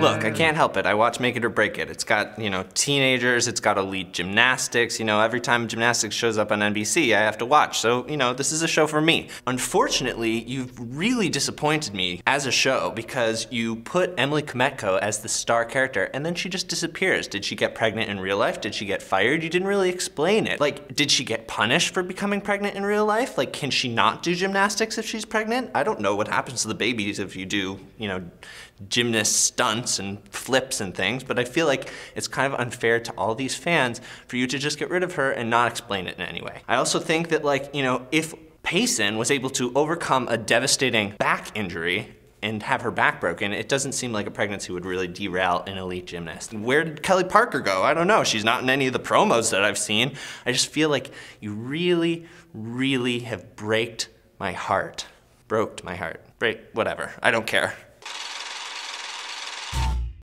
Look, I can't help it. I watch Make It or Break It. It's got, you know, teenagers, it's got elite gymnastics. You know, every time gymnastics shows up on NBC, I have to watch. So, you know, this is a show for me. Unfortunately, you've really disappointed me as a show because you put Emily Kmetko as the star character and then she just disappears. Did she get pregnant in real life? Did she get fired? You didn't really explain it. Like, did she get punished for becoming pregnant in real life? Like, can she not do gymnastics if she's pregnant? I don't know what happens to the babies if you do, you know, gymnast stunts and flips and things, but I feel like it's kind of unfair to all these fans for you to just get rid of her and not explain it in any way. I also think that, like, you know, if Payson was able to overcome a devastating back injury and have her back broken, it doesn't seem like a pregnancy would really derail an elite gymnast. Where did Kelly Parker go? I don't know. She's not in any of the promos that I've seen. I just feel like you really have broken my heart. Broke my heart. Break, whatever. I don't care.